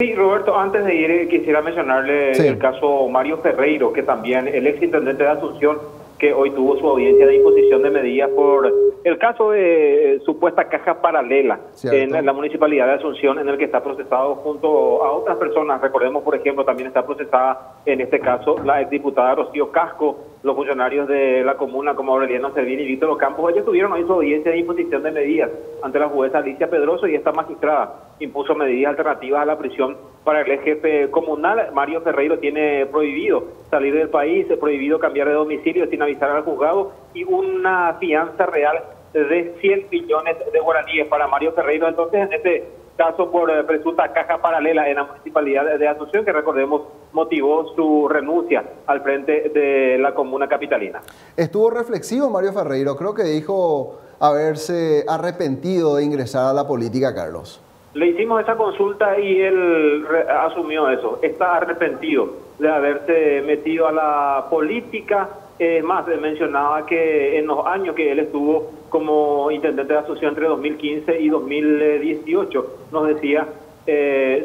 Sí, Roberto, antes de ir quisiera mencionarle el caso Mario Ferreiro, que también el ex intendente de Asunción, que hoy tuvo su audiencia de imposición de medidas por el caso de supuesta caja paralela en la municipalidad de Asunción, en el que está procesado junto a otras personas. Recordemos, por ejemplo, también está procesada en este caso la exdiputada Rocío Casco, los funcionarios de la comuna como Aureliano Servini y Víctor Campos. Ellos tuvieron hoy su audiencia de imposición de medidas ante la jueza Alicia Pedroso, y esta magistrada impuso medidas alternativas a la prisión para el jefe comunal. Mario Ferreiro tiene prohibido salir del país, prohibido cambiar de domicilio sin avisar al juzgado, y una fianza real de 100 millones de guaraníes para Mario Ferreiro. Entonces, en este caso por presunta caja paralela en la municipalidad de Asunción, que recordemos motivó su renuncia al frente de la comuna capitalina. Estuvo reflexivo Mario Ferreiro, creo que dijo haberse arrepentido de ingresar a la política, Carlos. Le hicimos esa consulta y él asumió eso, está arrepentido de haberse metido a la política. Es más, mencionaba que en los años que él estuvo como intendente de Asunción, entre 2015 y 2018, nos decía,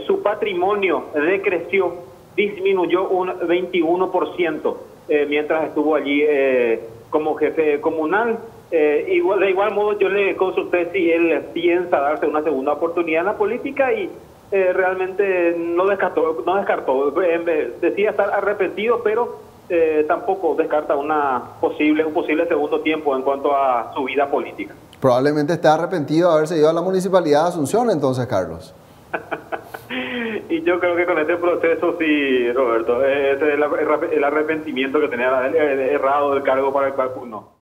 su patrimonio decreció, disminuyó un 21% mientras estuvo allí como jefe comunal. De igual modo yo le consulté si él piensa darse una segunda oportunidad en la política y realmente no descartó. Decía estar arrepentido, pero tampoco descarta un posible segundo tiempo en cuanto a su vida política. Probablemente está arrepentido de haberse ido a la municipalidad de Asunción entonces, Carlos. Y yo creo que con este proceso sí, Roberto, ese es el arrepentimiento que tenía errado del cargo para el cual pugnó.